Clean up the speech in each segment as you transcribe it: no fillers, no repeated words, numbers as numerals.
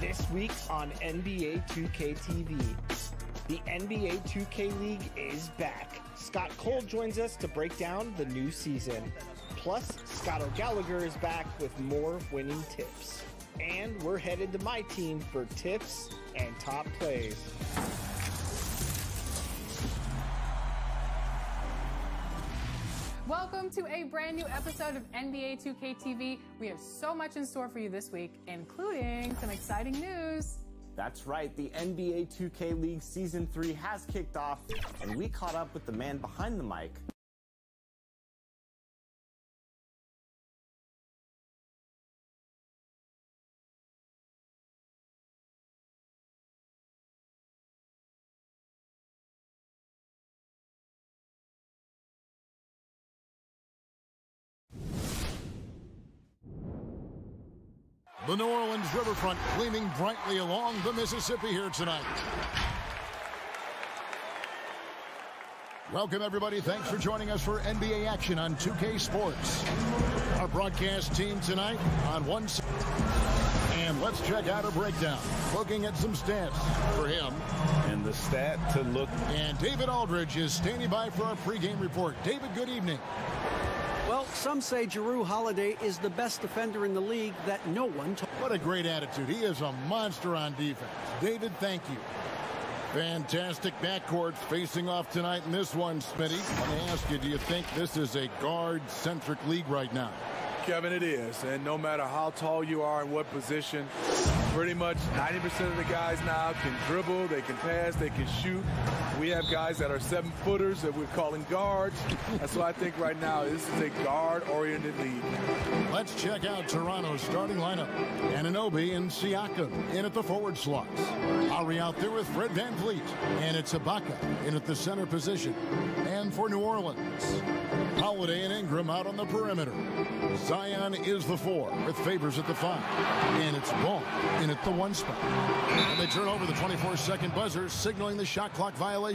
This week on NBA 2K TV, the NBA 2K League is back. Scott Cole joins us to break down the new season. Plus, Scott O'Gallagher is back with more winning tips. And we're headed to my team for tips and top plays. Welcome to a brand new episode of NBA 2K TV. We have so much in store for you this week, including some exciting news. That's right, the NBA 2K League Season 3 has kicked off, and we caught up with the man behind the mic. The New Orleans riverfront gleaming brightly along the Mississippi here tonight. Welcome, everybody. Thanks for joining us for NBA action on 2K Sports. Our broadcast team tonight on one side. And let's check out a breakdown. Looking at some stats for him. And the stat to look. And David Aldridge is standing by for our pregame report. David, good evening. Well, some say Jrue Holiday is the best defender in the league that no one... What a great attitude. He is a monster on defense. David, thank you. Fantastic backcourts facing off tonight in this one, Smitty. I want to ask you, do you think this is a guard-centric league right now? Kevin, it is. And no matter how tall you are and what position, pretty much 90% of the guys now can dribble, they can pass, they can shoot. We have guys that are seven-footers that we're calling guards. That's why I think right now this is a guard-oriented league. Let's check out Toronto's starting lineup. Anunoby and Siakam in at the forward slots. Ari out there with Fred VanVleet. And it's Ibaka in at the center position. And for New Orleans, Holiday and Ingram out on the perimeter. Zion is the four with Favors at the five. And it's Ball in at the one spot. They turn over the 24-second buzzer, signaling the shot clock violation.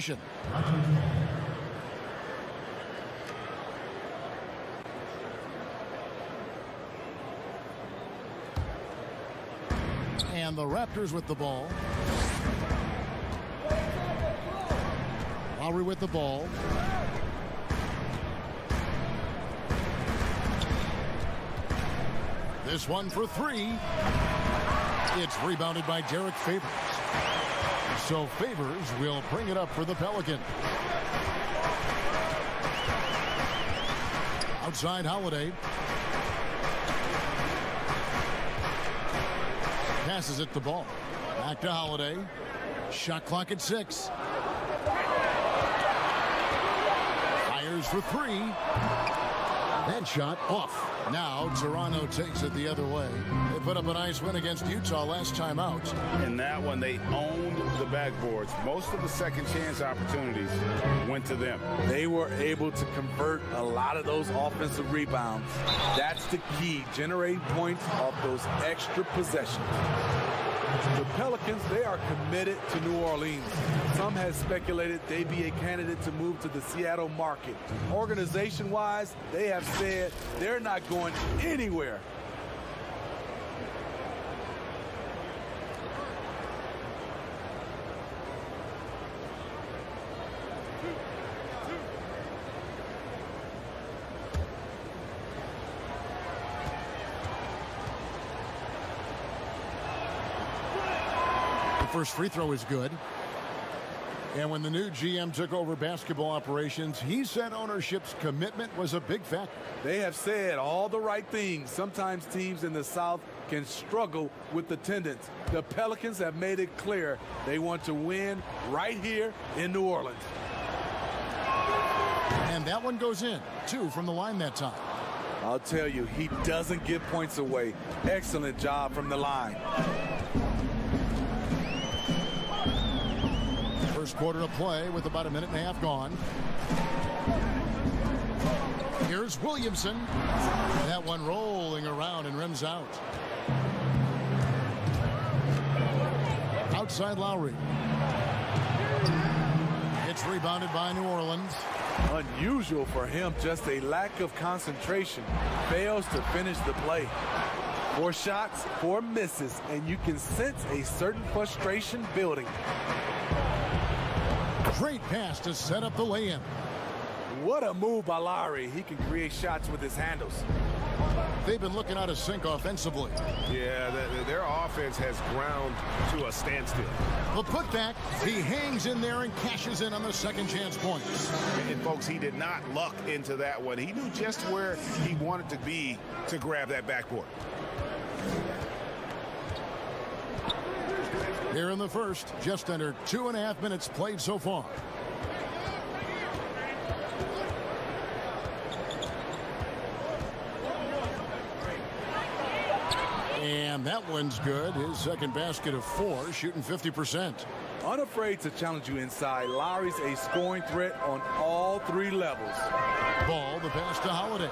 And the Raptors with the ball. Lowry with the ball. This one for three. It's rebounded by Derek Favors. So Favors will bring it up for the Pelican. Outside Holiday. Passes it to Ball. Back to Holiday. Shot clock at 6. Fires for three. That shot off. Now Toronto takes it the other way. They put up a nice win against Utah last time out. In that one, they owned the backboards. Most of the second chance opportunities went to them. They were able to convert a lot of those offensive rebounds. That's the key, generating points off those extra possessions. The Pelicans, they are committed to New Orleans. Some have speculated they'd be a candidate to move to the Seattle market. Organization-wise, they have said they're not going anywhere. First free throw is good. And when the new GM took over basketball operations, he said ownership's commitment was a big factor. They have said all the right things. Sometimes teams in the South can struggle with attendance. The Pelicans have made it clear they want to win right here in New Orleans. And that one goes in. 2 from the line that time. I'll tell you, he doesn't give points away. Excellent job from the line. First quarter of play with about a minute and a half gone. Here's Williamson. And that one rolling around and rims out. Outside Lowry. It's rebounded by New Orleans. Unusual for him, just a lack of concentration. Fails to finish the play. 4 shots, 4 misses, and you can sense a certain frustration building. Great pass to set up the lay-in. What a move by Lowry. He can create shots with his handles. They've been looking out of sync offensively. Yeah, their offense has ground to a standstill. The putback, he hangs in there and cashes in on the second chance points. And folks, he did not luck into that one. He knew just where he wanted to be to grab that backboard. Here in the first, just under 2.5 minutes played so far. And that one's good. His second basket of 4, shooting 50%. Unafraid to challenge you inside. Lowry's a scoring threat on all 3 levels. Ball, the pass to Holiday.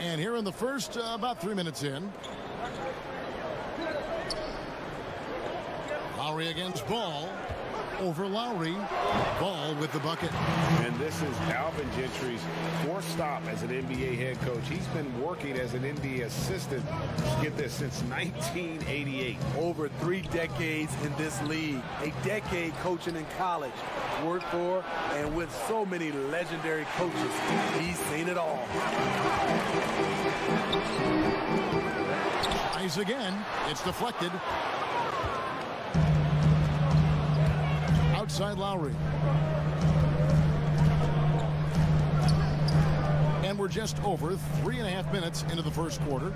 And here in the first, about 3 minutes in. Lowry against Ball. Over Lowry. Ball with the bucket. And this is Alvin Gentry's 4th stop as an NBA head coach. He's been working as an NBA assistant, get this, since 1988. Over 3 decades in this league. A decade coaching in college. Worked for and with so many legendary coaches. He's seen it all. Eyes again. It's deflected. Outside Lowry. And we're just over 3.5 minutes into the first quarter.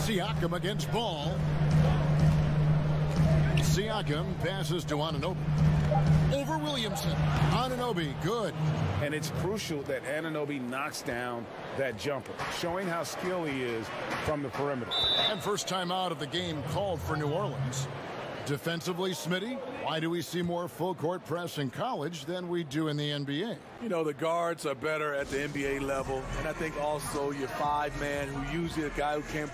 Siakam against Ball. Siakam passes to Anunoby. Over Williamson. Anunoby, good. And it's crucial that Anunoby knocks down that jumper, showing how skilled he is from the perimeter. And first time out of the game called for New Orleans. Defensively, Smitty, why do we see more full-court press in college than we do in the NBA? You know, the guards are better at the NBA level, and I think also your 5-man, who usually a guy who can't.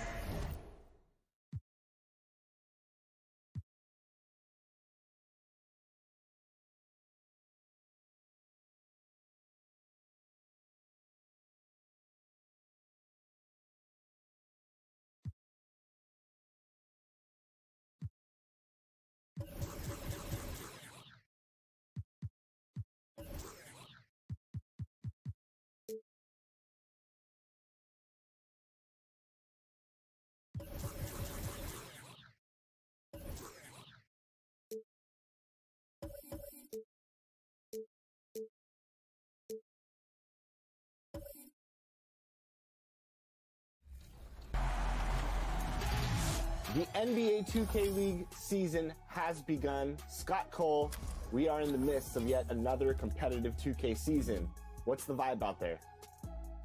The NBA 2K League season has begun. Scott Cole, we are in the midst of yet another competitive 2K season. What's the vibe out there?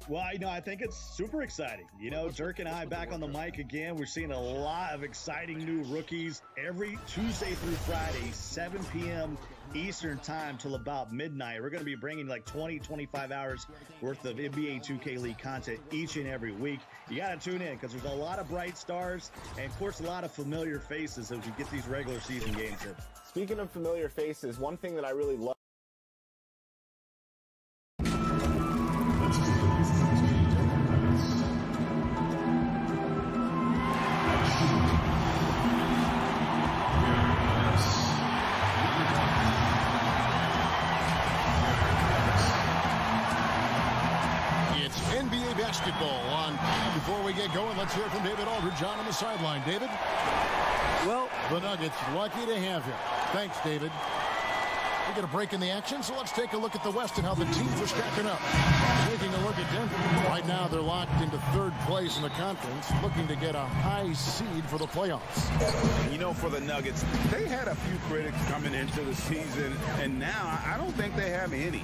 Well, you know, I think it's super exciting. You know, Dirk and I back on the mic again. We're seeing a lot of exciting new rookies every Tuesday through Friday, 7 p.m. Eastern time till about midnight. We're going to be bringing like 20, 25 hours worth of NBA 2K League content each and every week. You got to tune in because there's a lot of bright stars and, of course, a lot of familiar faces as we get these regular season games in. Speaking of familiar faces, one thing that I really love. Before we get going, let's hear from David Aldridge on the sideline. David? Well, the Nuggets lucky to have him. Thanks, David. We get a break in the action, so let's take a look at the West and how the teams are stacking up. Taking a look at Denver. Right now, they're locked into third place in the conference, looking to get a high seed for the playoffs. You know, for the Nuggets, they had a few critics coming into the season, and now I don't think they have any.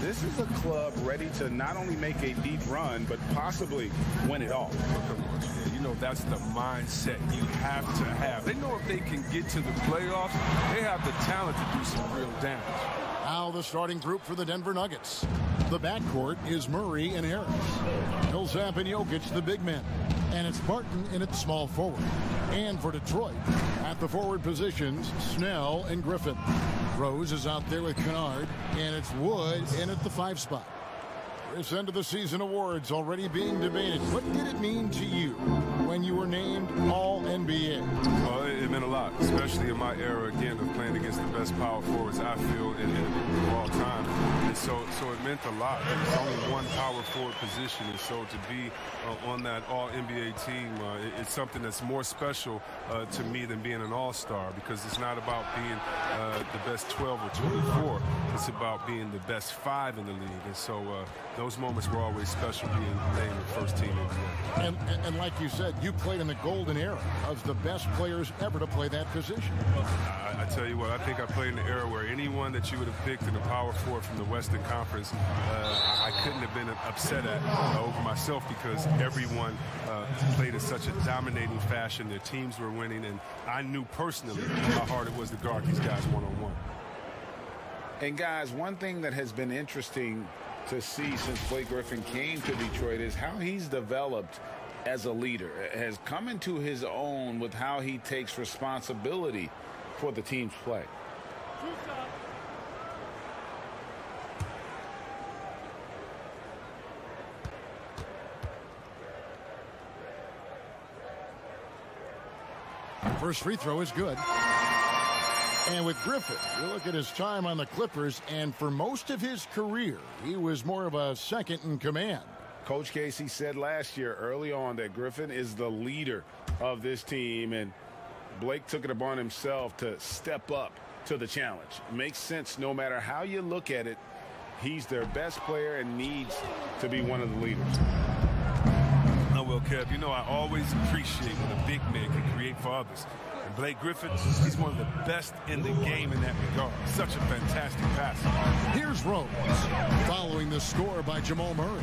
This is a club ready to not only make a deep run, but possibly win it all. You know, that's the mindset you have to have. They know if they can get to the playoffs, they have the talent to do some real damage. Now the starting group for the Denver Nuggets. The backcourt is Murray and Harris. Millsap and Jokic, the big men. And it's Barton in at small forward. And for Detroit, at the forward positions, Snell and Griffin. Rose is out there with Kennard, and it's Wood in at the 5 spot. This end of the season awards already being debated. What did it mean to you when you were named All-NBA? Well, it meant a lot, especially in my era, again, of playing against the best power forwards, I feel, in all time. And so it meant a lot. There's only one power forward position, and so to be on that All-NBA team, it's something that's more special to me than being an all-star, because it's not about being the best 12 or 24. It's about being the best 5 in the league, and so those moments were always special, being named the first team in the league. And like you said, you played in the golden era of the best players ever to play that position. I tell you what, I think I played in the era where anyone that you would have picked in the power forward from the Western Conference, I couldn't have been upset at over myself, because everyone played in such a dominating fashion. Their teams were winning, and I knew personally how hard it was to guard these guys one-on-one. And guys, one thing that has been interesting to see since Blake Griffin came to Detroit is how he's developed as a leader, has come into his own with how he takes responsibility for the team's play. First free throw is good. And with Griffin, you look at his time on the Clippers, and for most of his career, he was more of a second in command. Coach Casey said last year early on that Griffin is the leader of this team, and Blake took it upon himself to step up to the challenge. Makes sense no matter how you look at it. He's their best player and needs to be one of the leaders. Oh, well, Kev, you know, I always appreciate when a big man can create for others. Blake Griffin, he's one of the best in the game in that regard. Such a fantastic pass. Here's Rose, following the score by Jamal Murray.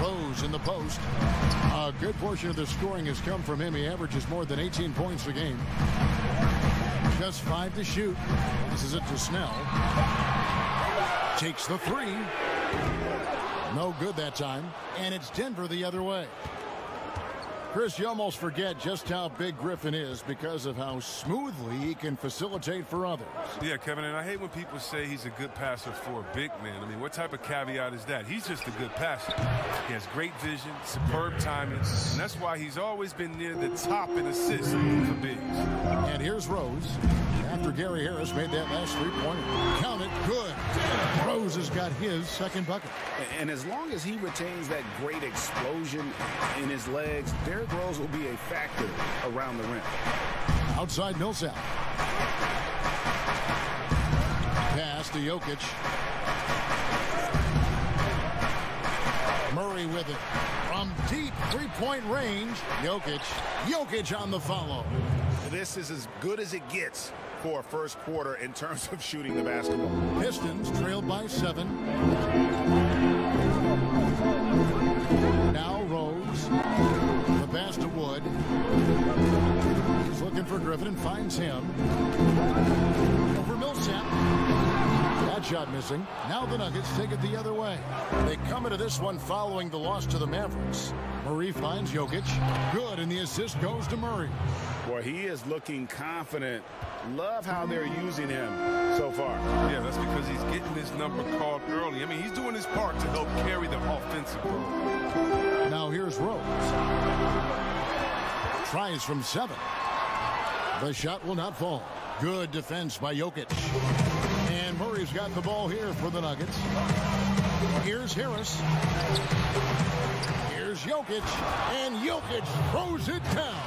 Rose in the post. A good portion of the scoring has come from him. He averages more than 18 points a game. Just 5 to shoot. This is it to Snell. Takes the three. No good that time. And it's Denver the other way. Chris, you almost forget just how big Griffin is because of how smoothly he can facilitate for others. Yeah, Kevin, and I hate when people say he's a good passer for a big man. I mean, what type of caveat is that? He's just a good passer. He has great vision, superb timing, and that's why he's always been near the top in assists for bigs. And here's Rose. After Gary Harris made that last three-pointer, count it, good. Rose has got his second bucket. And as long as he retains that great explosion in his legs, Derrick Rose will be a factor around the rim. Outside Millsap. Pass to Jokic. Murray with it. From deep three-point range, Jokic. Jokic on the follow. This is as good as it gets for a first quarter in terms of shooting the basketball. Pistons trailed by 7. Now Rose. The pass to Wood. He's looking for Griffin and finds him. Over Millsap. That shot missing. Now the Nuggets take it the other way. They come into this one following the loss to the Mavericks. Murray finds Jokic. Good, and the assist goes to Murray. Boy, he is looking confident. Love how they're using him so far. Yeah, that's because he's getting his number called early. I mean, he's doing his part to help carry the offensive ball. Now here's Rose. Tries from 7. The shot will not fall. Good defense by Jokic. And Murray's got the ball here for the Nuggets. Here's Harris. Here's Jokic. And Jokic throws it down.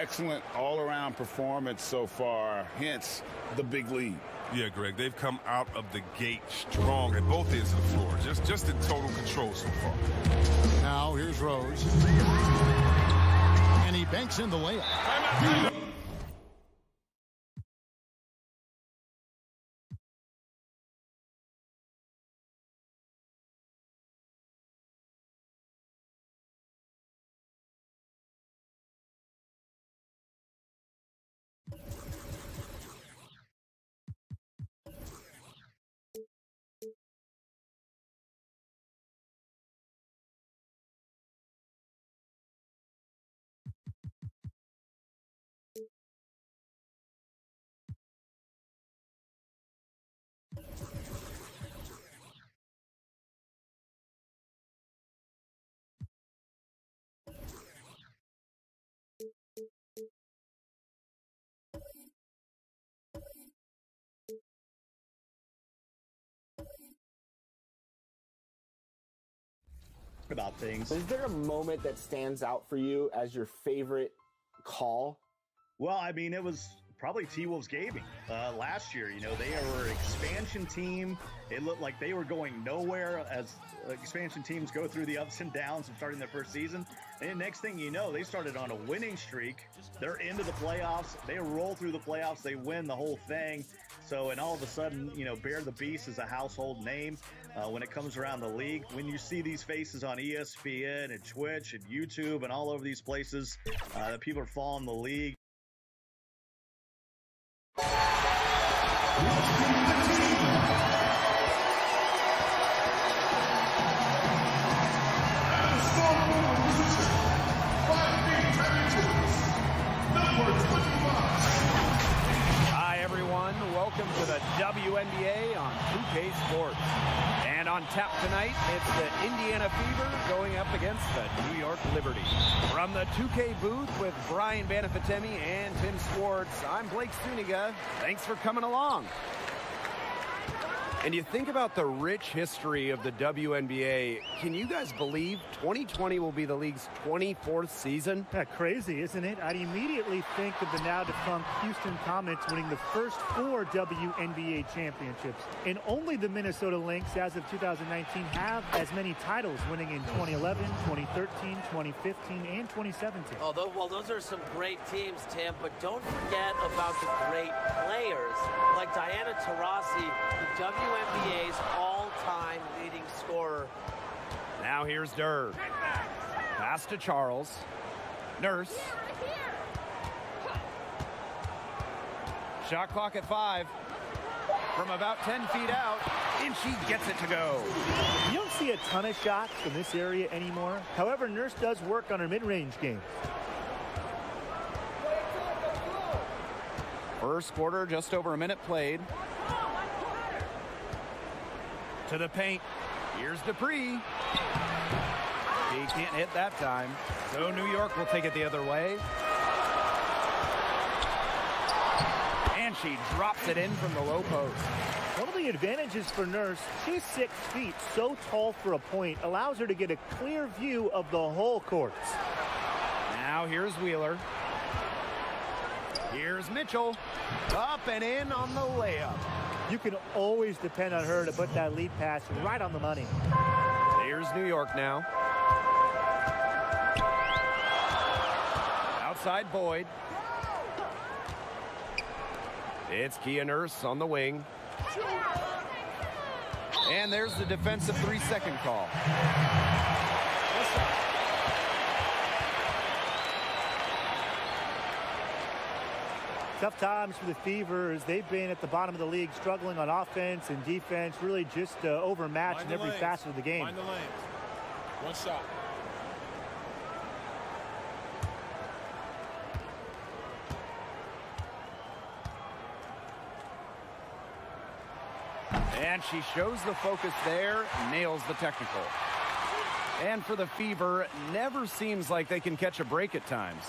excellent all-around performance so far, hence the big lead. Yeah, Greg, they've come out of the gate strong at both ends of the floor, just in total control so far. Now here's Rose. And he banks in the layup. About things. Is there a moment that stands out for you as your favorite call? Well, I mean, it was probably T-Wolves Gaming last year. You know, they were an expansion team. It looked like they were going nowhere as expansion teams go through the ups and downs of starting their first season. And next thing you know, they started on a winning streak. They're into the playoffs. They roll through the playoffs. They win the whole thing. So, and all of a sudden, you know, Bear the Beast is a household name when it comes around the league. When you see these faces on ESPN and Twitch and YouTube and all over these places that people are following the league. Welcome to the WNBA on 2K Sports. And on tap tonight, it's the Indiana Fever going up against the New York Liberty. From the 2K booth with Brian Bannifatemi and Tim Schwartz, I'm Blake Stuniga. Thanks for coming along. And you think about the rich history of the WNBA, can you guys believe 2020 will be the league's 24th season? Yeah, crazy, isn't it? I'd immediately think of the now-defunct Houston Comets winning the first 4 WNBA championships. And only the Minnesota Lynx, as of 2019, have as many titles, winning in 2011, 2013, 2015, and 2017. Although, well, those are some great teams, Tim, but don't forget about the great players, like Diana Taurasi, the WNBA's all-time leading scorer. Now here's Durr. Pass to Charles. Nurse. Shot clock at 5. From about 10 feet out, and she gets it to go. You don't see a ton of shots from this area anymore. However, Nurse does work on her mid-range game. First quarter, just over a minute played. To the paint. Here's Dupree. He can't hit that time. So New York will take it the other way. And she drops it in from the low post. One of the advantages for Nurse, she's 6 feet, so tall for a point, allows her to get a clear view of the whole court. Now here's Wheeler. Here's Mitchell. Up and in on the layup. You can always depend on her to put that lead pass right on the money. Here's New York now. Outside Boyd. It's Kia Nurse on the wing. And there's the defensive 3-second call. Tough times for the Fever as they've been at the bottom of the league, struggling on offense and defense, really just overmatched in every facet of the game. Mind the lanes. One shot. And she shows the focus there, nails the technical. And for the Fever, never seems like they can catch a break at times.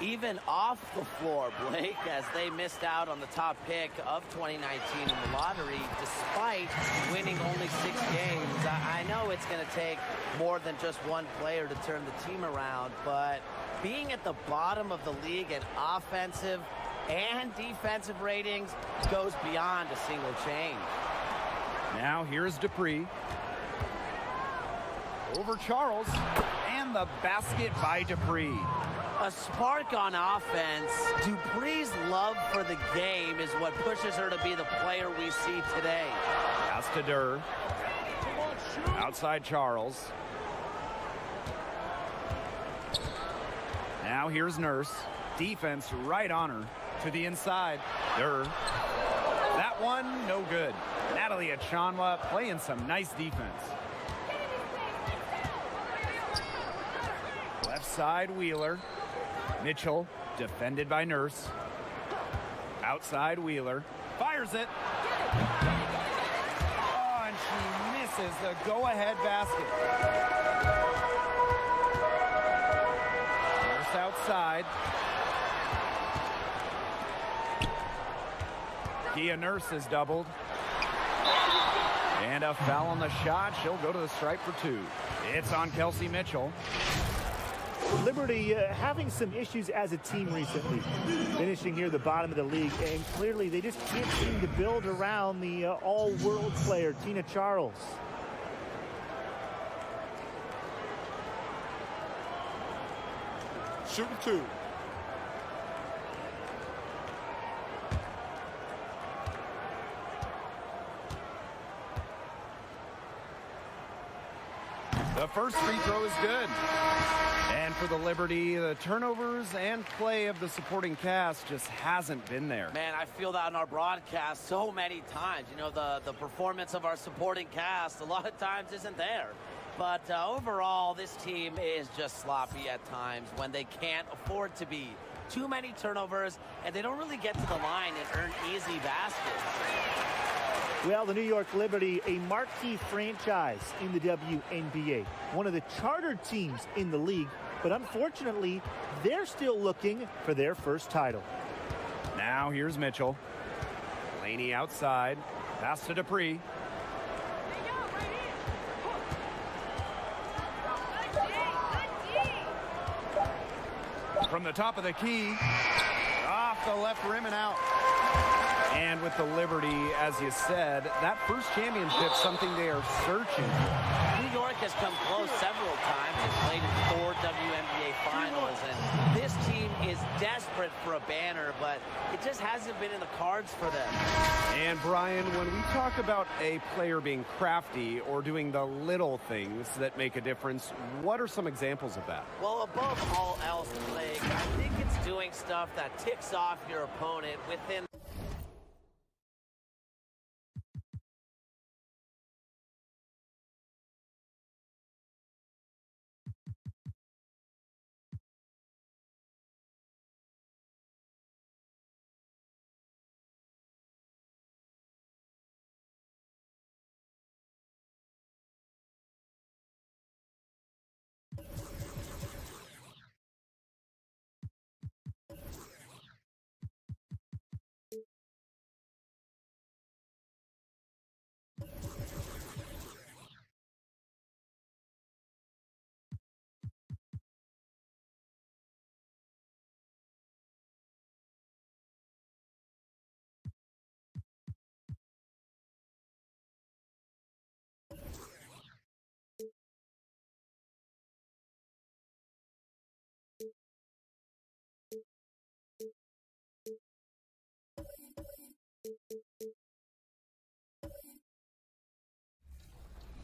Even off the floor, Blake, as they missed out on the top pick of 2019 in the lottery, despite winning only 6 games. I know it's going to take more than just one player to turn the team around, but being at the bottom of the league in offensive and defensive ratings goes beyond a single change. Now here's Dupree. Over Charles. And the basket by Dupree. A spark on offense. Dupree's love for the game is what pushes her to be the player we see today. Pass to Durr. Outside Charles. Now here's Nurse. Defense right on her. To the inside. Durr. That one, no good. Natalie Achanwa playing some nice defense. Left side, Wheeler. Mitchell, defended by Nurse. Outside, Wheeler. Fires it. Oh, and she misses the go-ahead basket. Nurse outside. Kia Nurse is doubled. And a foul on the shot. She'll go to the stripe for two. It's on Kelsey Mitchell. Liberty having some issues as a team recently, finishing here the bottom of the league, and clearly they just can't seem to build around the all-world player, Tina Charles. Shooting two. The first free throw is good. And for the Liberty, the turnovers and play of the supporting cast just hasn't been there. Man, I feel that in our broadcast so many times. You know, the performance of our supporting cast a lot of times isn't there. But overall, this team is just sloppy at times when they can't afford to be. Too many turnovers, and they don't really get to the line and earn easy baskets. Well, the New York Liberty, a marquee franchise in the WNBA, one of the chartered teams in the league, but unfortunately, they're still looking for their first title. Now here's Mitchell. Laney outside. Pass to Dupree. From the top of the key, off the left rim and out. And with the Liberty, as you said, that first championship, something they are searching for. New York has come close several times and played in 4 WNBA finals, and this team is desperate for a banner, but it just hasn't been in the cards for them. And Brian, when we talk about a player being crafty or doing the little things that make a difference, what are some examples of that? Well, above all else, Blake, I think it's doing stuff that ticks off your opponent within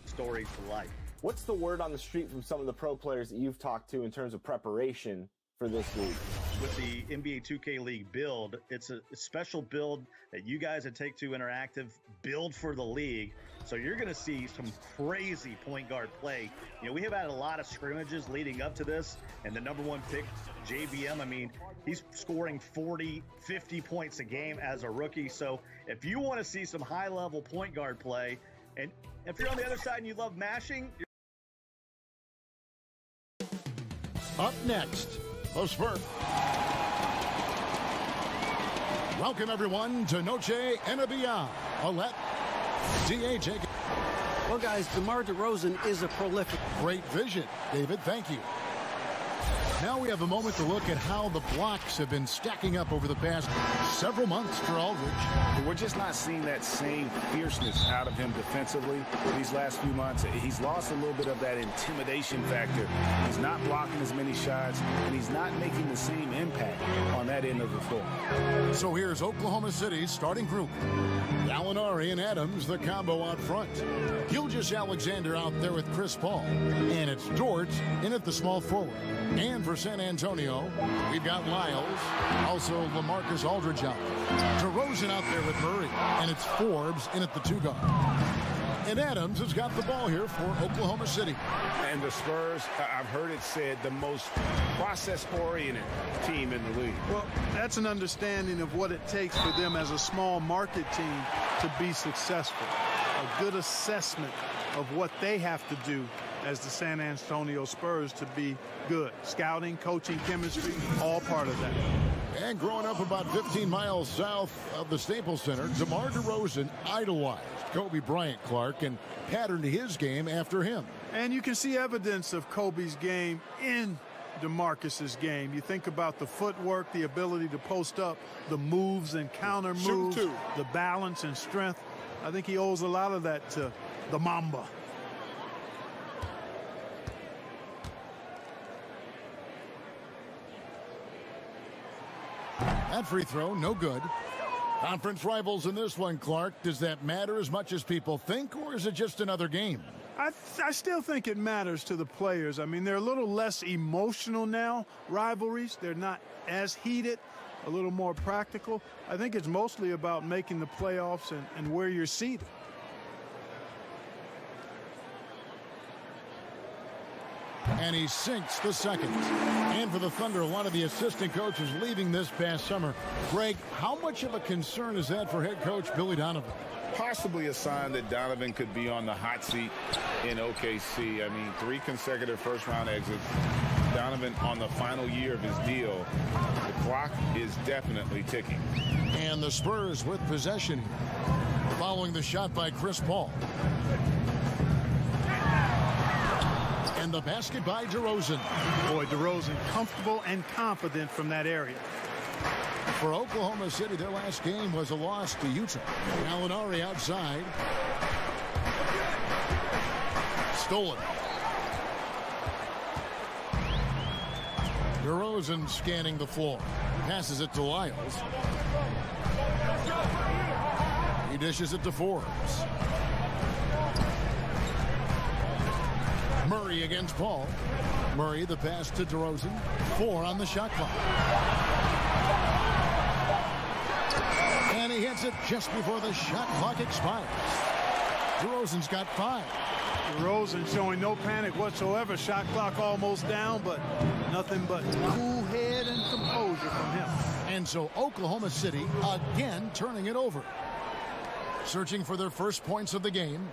story for life. What's the word on the street from some of the pro players that you've talked to in terms of preparation for this league? With the NBA 2K League build, it's a special build that you guys at Take-Two Interactive build for the league. So you're going to see some crazy point guard play. You know, we have had a lot of scrimmages leading up to this, and the #1 pick, JBM, I mean, he's scoring 40, 50 points a game as a rookie. So if you want to see some high-level point guard play, and if you're on the other side and you love mashing, up next, the Spurt. Welcome, everyone, to Noche NBA. Alette, D.A.J. Well, guys, DeMar DeRozan is a prolific. Great vision, David. Thank you. Now we have a moment to look at how the blocks have been stacking up over the past several months for Aldridge. We're just not seeing that same fierceness out of him defensively these last few months. He's lost a little bit of that intimidation factor. He's not blocking as many shots, and he's not making the same impact on that end of the floor. So here's Oklahoma City's starting group. Gallinari and Adams, the combo out front. Gilgeous Alexander out there with Chris Paul. And it's Dort in at the small forward. And for San Antonio, we've got Lyles, also LaMarcus Aldridge out there. DeRozan out there with Murray, and it's Forbes in at the two-guard. And Adams has got the ball here for Oklahoma City. And the Spurs, I've heard it said, the most process-oriented team in the league. Well, that's an understanding of what it takes for them as a small market team to be successful. A good assessment of what they have to do as the San Antonio Spurs to be good. Scouting, coaching, chemistry, all part of that. And growing up about 15 miles south of the Staples Center, DeMar DeRozan idolized Kobe Bryant Clark and patterned his game after him. And you can see evidence of Kobe's game in DeMarcus's game. You think about the footwork, the ability to post up, the moves and counter moves, the balance and strength. I think he owes a lot of that to the Mamba. That free throw, no good. Conference rivals in this one, Clark. Does that matter as much as people think, or is it just another game? I still think it matters to the players. I mean, they're a little less emotional now, rivalries. They're not as heated, a little more practical. I think it's mostly about making the playoffs and where you're seated. And he sinks the second. And for the Thunder, one of the assistant coaches leaving this past summer. Greg, how much of a concern is that for head coach Billy Donovan? Possibly a sign that Donovan could be on the hot seat in OKC. I mean, 3 consecutive first-round exits. Donovan on the final year of his deal. The clock is definitely ticking. And the Spurs with possession following the shot by Chris Paul. And the basket by DeRozan. Boy, DeRozan comfortable and confident from that area. For Oklahoma City, their last game was a loss to Utah. Gallinari outside. Stolen. DeRozan scanning the floor. Passes it to Lyles. He dishes it to Forbes. Murray against Paul. Murray, the pass to DeRozan. 4 on the shot clock. And he hits it just before the shot clock expires. DeRozan's got 5. DeRozan showing no panic whatsoever. Shot clock almost down, but nothing but cool head and composure from him. And so Oklahoma City again turning it over. Searching for their first points of the game.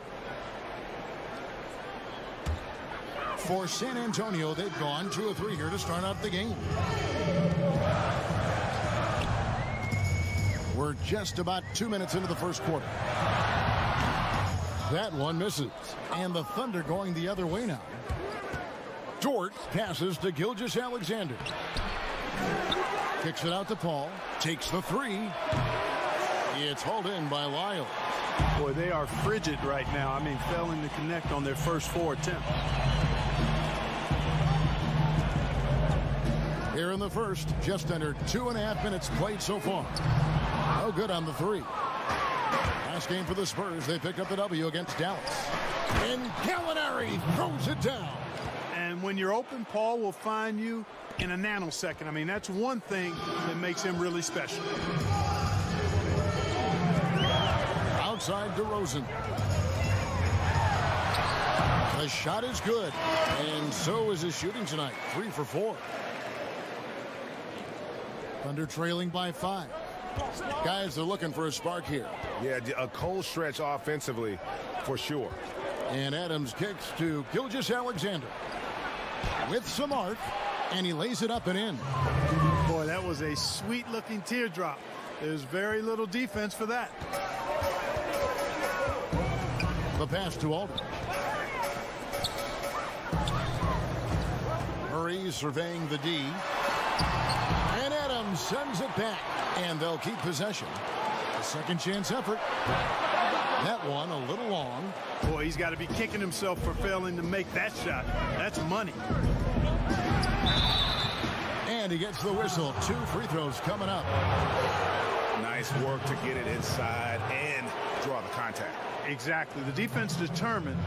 For San Antonio, they've gone 2 or 3 here to start out the game. We're just about 2 minutes into the first quarter. That one misses. And the Thunder going the other way now. Dort passes to Gilgeous Alexander. Kicks it out to Paul. Takes the 3. It's hauled in by Lyles. Boy, they are frigid right now. I mean, failing to connect on their first 4 attempts. Here in the first, just under 2.5 minutes played so far. No good on the 3. Last game for the Spurs, they picked up the W against Dallas. And Gallinari throws it down. And when you're open, Paul will find you in a nanosecond. I mean, that's one thing that makes him really special. Outside DeRozan. The shot is good. And so is his shooting tonight. 3 for 4. Thunder trailing by 5. Guys, they're looking for a spark here. Yeah, a cold stretch offensively for sure. And Adams kicks to Gilgeous Alexander with some art, and he lays it up and in. Boy, that was a sweet-looking teardrop. There's very little defense for that. The pass to Aldridge. Gallinari surveying the D. And Adams sends it back. And they'll keep possession. A second chance effort. That one a little long. Boy, he's got to be kicking himself for failing to make that shot. That's money. And he gets the whistle. 2 free throws coming up. Nice work to get it inside and draw the contact. Exactly. The defense determined